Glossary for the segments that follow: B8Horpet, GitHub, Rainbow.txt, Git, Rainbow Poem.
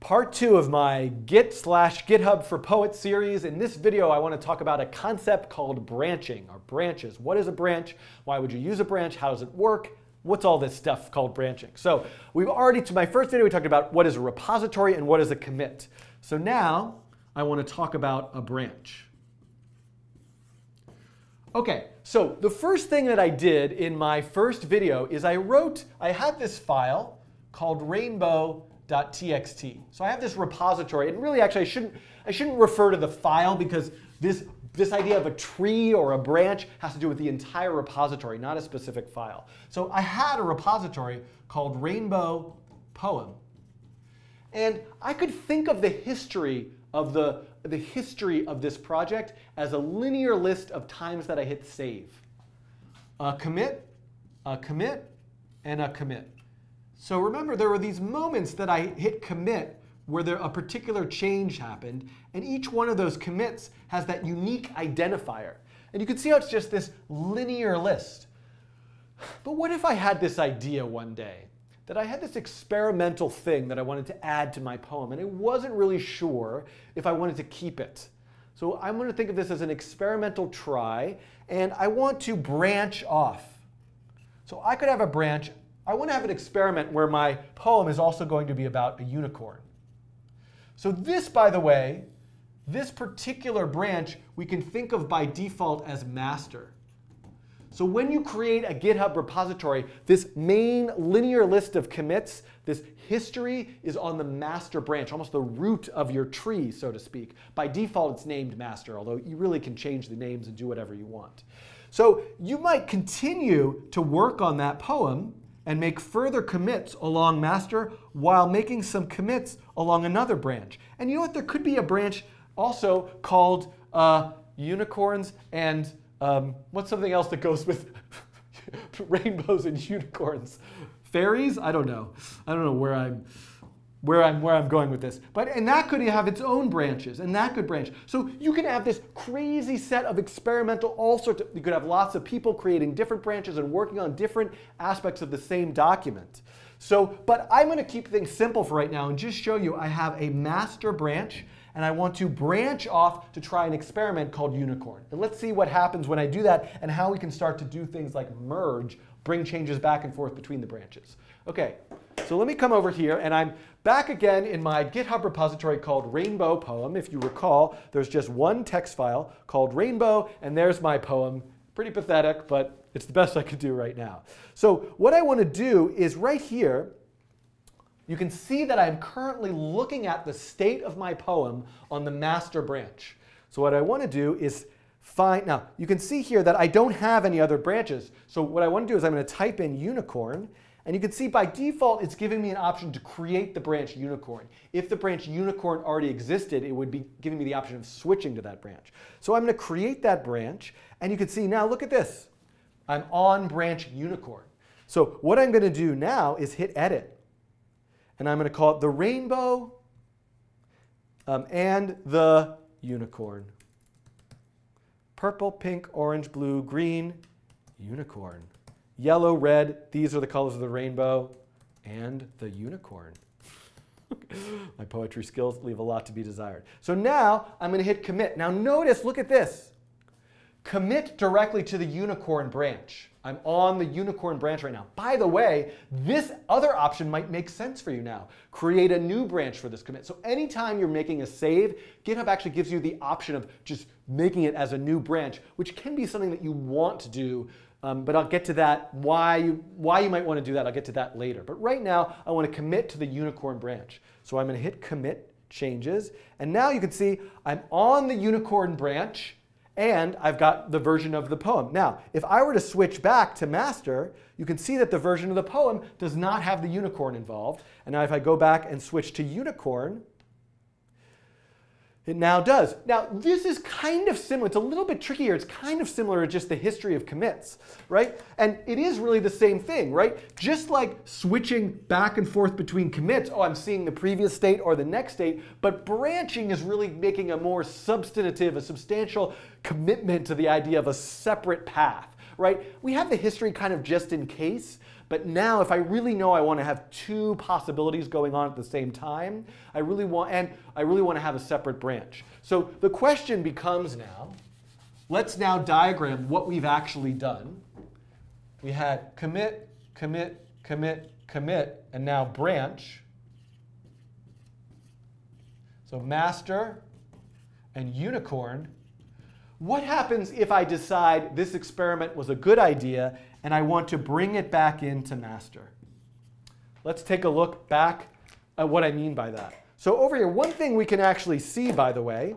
Part two of my Git/GitHub for Poets series. In this video, I want to talk about a concept called branching, or branches. What is a branch? Why would you use a branch? How does it work? What's all this stuff called branching? So we've already, to my first video, we talked about what is a repository and what is a commit. So now I want to talk about a branch. Okay, so the first thing that I did in my first video is I had this file called Rainbow.txt. So I have this repository, and really actually I shouldn't refer to the file, because this idea of a tree or a branch has to do with the entire repository, not a specific file. So I had a repository called Rainbow Poem. And I could think of the history of this project as a linear list of times that I hit save. A commit, and a commit. So remember, there were these moments that I hit commit where a particular change happened, and each one of those commits has that unique identifier. And you can see how it's just this linear list. But what if I had this idea one day, that I had this experimental thing that I wanted to add to my poem, and I wasn't really sure if I wanted to keep it. So I'm going to think of this as an experimental try, and I want to branch off. So I could have a branch. I want to have an experiment where my poem is also going to be about a unicorn. So this, by the way, this particular branch we can think of by default as master. So when you create a GitHub repository, this main linear list of commits, this history is on the master branch, almost the root of your tree, so to speak. By default, it's named master, although you really can change the names and do whatever you want. So you might continue to work on that poem and make further commits along master while making some commits along another branch. And you know what? There could be a branch also called unicorns and what's something else that goes with rainbows and unicorns? Fairies? I don't know. I don't know where I'm going with this. But and that could have its own branches, and that could branch. So you can have this crazy set of experimental, all sorts of, you could have lots of people creating different branches and working on different aspects of the same document. So, but I'm going to keep things simple for right now and just show you I have a master branch, and I want to branch off to try an experiment called unicorn. And let's see what happens when I do that and how we can start to do things like merge, bring changes back and forth between the branches. Okay. So let me come over here, and I'm back again in my GitHub repository called Rainbow Poem. If you recall, there's just one text file called Rainbow, and there's my poem. Pretty pathetic, but it's the best I could do right now. So what I want to do is right here, you can see that I'm currently looking at the state of my poem on the master branch. So what I want to do is find, now you can see here that I don't have any other branches. So what I want to do is I'm going to type in unicorn. And you can see by default, it's giving me an option to create the branch unicorn. If the branch unicorn already existed, it would be giving me the option of switching to that branch. So I'm going to create that branch. And you can see now, look at this. I'm on branch unicorn. So what I'm going to do now is hit edit. And I'm going to call it the rainbow and the unicorn. Purple, pink, orange, blue, green, unicorn. Yellow, red, these are the colors of the rainbow and the unicorn. My poetry skills leave a lot to be desired. So now I'm going to hit commit. Now notice, look at this. Commit directly to the unicorn branch. I'm on the unicorn branch right now. By the way, this other option might make sense for you now. Create a new branch for this commit. So anytime you're making a save, GitHub actually gives you the option of just making it as a new branch, which can be something that you want to do. But I'll get to that, why you might want to do that. I'll get to that later. But right now, I want to commit to the unicorn branch. So I'm going to hit commit changes. And now you can see I'm on the unicorn branch, and I've got the version of the poem. Now, if I were to switch back to master, you can see that the version of the poem does not have the unicorn involved. And now if I go back and switch to unicorn, it now does. Now, this is kind of similar. It's a little bit trickier. It's kind of similar to just the history of commits, right? And it is really the same thing, right? Just like switching back and forth between commits, oh, I'm seeing the previous state or the next state, but branching is really making a more substantive, a substantial commitment to the idea of a separate path, right? We have the history kind of just in case, But now if I really know I want to have two possibilities going on at the same time, I really want to have a separate branch. So the question becomes now, let's now diagram what we've actually done. We had commit, commit, commit, commit, and now branch. So master and unicorn. What happens if I decide this experiment was a good idea and I want to bring it back into master? Let's take a look back at what I mean by that. So over here, one thing we can actually see, by the way,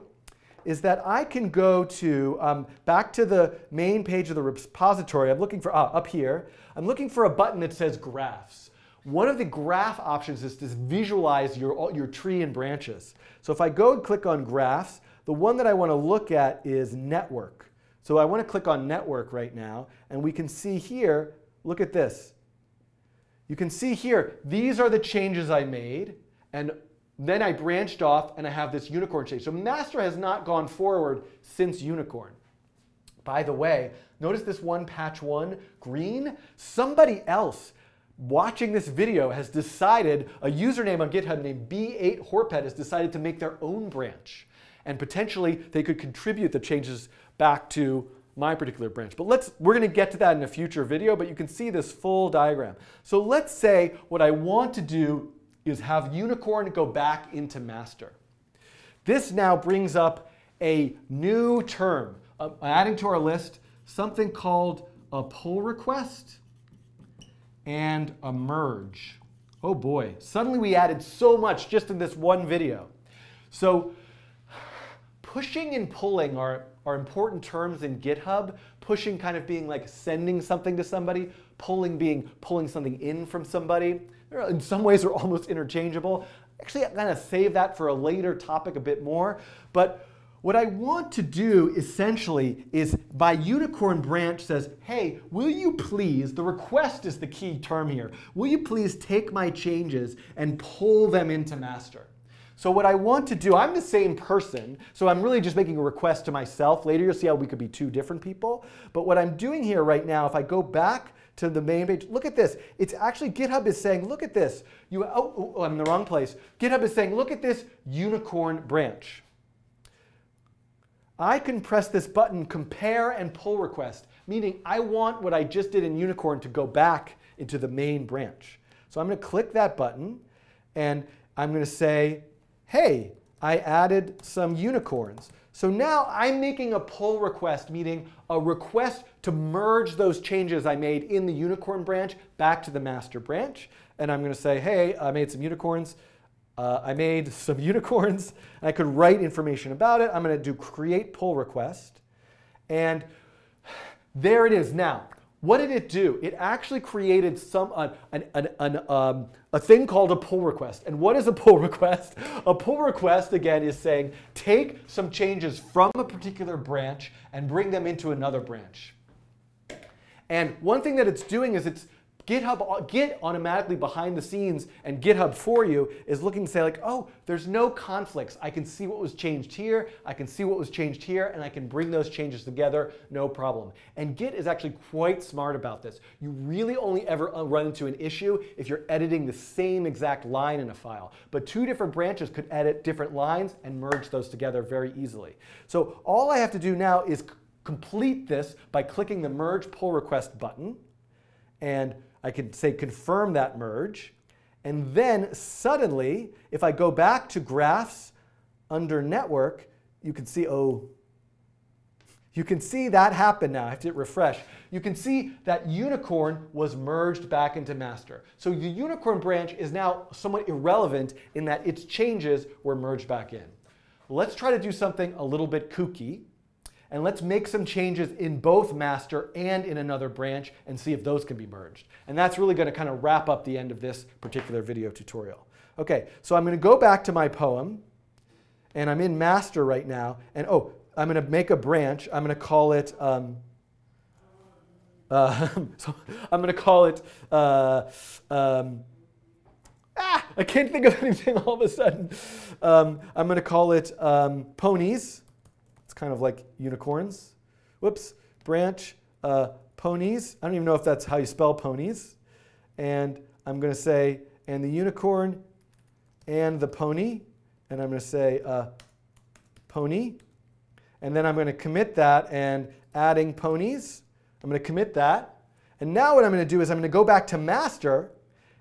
is that I can go to back to the main page of the repository. I'm looking for up here. I'm looking for a button that says graphs. One of the graph options is to visualize your tree and branches. So if I go and click on graphs, the one that I want to look at is network. So I want to click on network right now, and we can see here, look at this. You can see here, these are the changes I made, and then I branched off and I have this unicorn change. So master has not gone forward since unicorn. By the way, notice this one patch one green? Somebody else watching this video has decided, a username on GitHub named B8Horpet has decided to make their own branch. And potentially they could contribute the changes back to my particular branch. But we're going to get to that in a future video, but you can see this full diagram. So let's say what I want to do is have unicorn go back into master. This now brings up a new term, adding to our list something called a pull request and a merge. Oh boy, suddenly we added so much just in this one video. So pushing and pulling are important terms in GitHub. Pushing kind of being like sending something to somebody, pulling being pulling something in from somebody. In some ways, they're almost interchangeable. Actually, I'm going to save that for a later topic a bit more. But what I want to do essentially is by unicorn branch says, hey, will you please, the request is the key term here, will you please take my changes and pull them into master? So what I want to do, I'm the same person, so I'm really just making a request to myself. Later you'll see how we could be two different people. But what I'm doing here right now, if I go back to the main page, look at this. It's actually, GitHub is saying, look at this. Oh, I'm in the wrong place. GitHub is saying, look at this unicorn branch. I can press this button, compare and pull request, meaning I want what I just did in unicorn to go back into the main branch. So I'm going to click that button, and I'm going to say, hey, I added some unicorns. So now I'm making a pull request, meaning a request to merge those changes I made in the unicorn branch back to the master branch. And I'm going to say, hey, I made some unicorns. And I could write information about it. I'm going to do create pull request. And there it is now. What did it do? It actually created a thing called a pull request. And what is a pull request? A pull request, again, is saying take some changes from a particular branch and bring them into another branch. And one thing that it's doing is it's Git automatically behind the scenes and GitHub for you is looking to say like, oh, there's no conflicts. I can see what was changed here, I can see what was changed here, and I can bring those changes together, no problem. And Git is actually quite smart about this. You really only ever run into an issue if you're editing the same exact line in a file. But two different branches could edit different lines and merge those together very easily. So all I have to do now is complete this by clicking the merge pull request button, and I could say confirm that merge. And then suddenly, if I go back to graphs under network, you can see, oh, you can see that happen now. I have to refresh. You can see that unicorn was merged back into master. So the unicorn branch is now somewhat irrelevant in that its changes were merged back in. Let's try to do something a little bit kooky. And let's make some changes in both master and in another branch and see if those can be merged. And that's really going to kind of wrap up the end of this particular video tutorial. OK, so I'm going to go back to my poem. And I'm in master right now. And oh, I'm going to make a branch. I'm going to call it, I can't think of anything all of a sudden. I'm going to call it ponies. Kind of like unicorns. Whoops, branch, ponies. I don't even know if that's how you spell ponies. and I'm going to say, and the unicorn and the pony, and I'm going to say pony, and then I'm going to commit that and adding ponies. I'm going to commit that, and now what I'm going to do is I'm going to go back to master,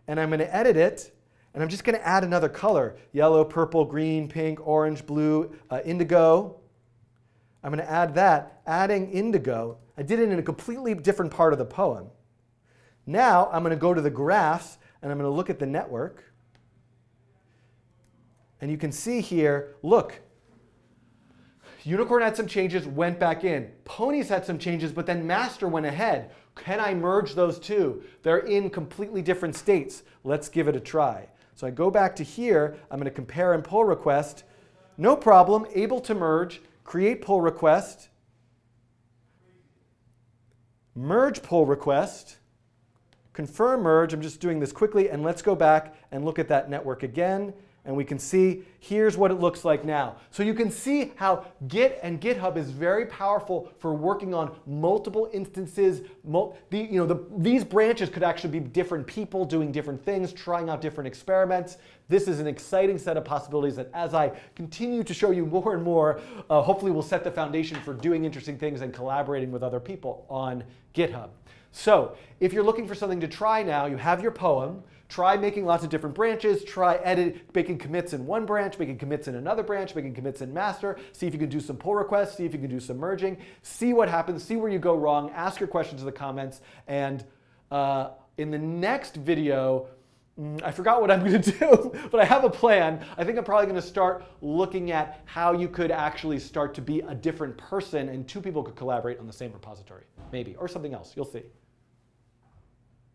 and I'm going to edit it, and I'm just going to add another color, yellow, purple, green, pink, orange, blue, indigo. I'm going to add that, adding indigo. I did it in a completely different part of the poem. Now I'm going to go to the graphs, and I'm going to look at the network. And you can see here, look, unicorn had some changes, went back in. Ponies had some changes, but then master went ahead. Can I merge those two? They're in completely different states. Let's give it a try. So I go back to here. I'm going to compare and pull request. No problem, able to merge. Create pull request. Merge pull request. Confirm merge. I'm just doing this quickly. And let's go back and look at that network again. And we can see, here's what it looks like now. So you can see how Git and GitHub is very powerful for working on multiple instances. These branches could actually be different people doing different things, trying out different experiments. This is an exciting set of possibilities that as I continue to show you more and more, hopefully will set the foundation for doing interesting things and collaborating with other people on GitHub. So if you're looking for something to try now, you have your poem. Try making lots of different branches, try making commits in one branch, making commits in another branch, making commits in master, see if you can do some pull requests, see if you can do some merging, see what happens, see where you go wrong, ask your questions in the comments, and in the next video, I forgot what I'm going to do, but I have a plan. I think I'm probably going to start looking at how you could actually start to be a different person and two people could collaborate on the same repository, maybe, or something else, you'll see.